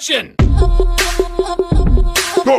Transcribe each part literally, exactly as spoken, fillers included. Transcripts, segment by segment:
Action! Go!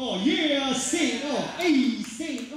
Oh yeah, say it all. Hey, say it.